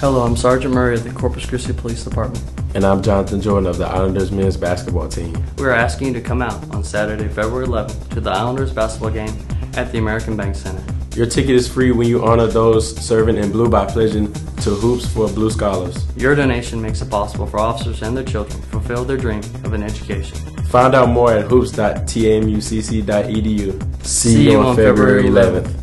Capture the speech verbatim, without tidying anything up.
Hello, I'm Sergeant Murray of the Corpus Christi Police Department. And I'm Jonathan Jordan of the Islanders Men's Basketball Team. We are asking you to come out on Saturday, February eleventh to the Islanders basketball game at the American Bank Center. Your ticket is free when you honor those serving in blue by pledging to Hoops for Blue Scholars. Your donation makes it possible for officers and their children to fulfill their dream of an education. Find out more at hoops dot tamucc dot edu. See, See you on, on February eleventh.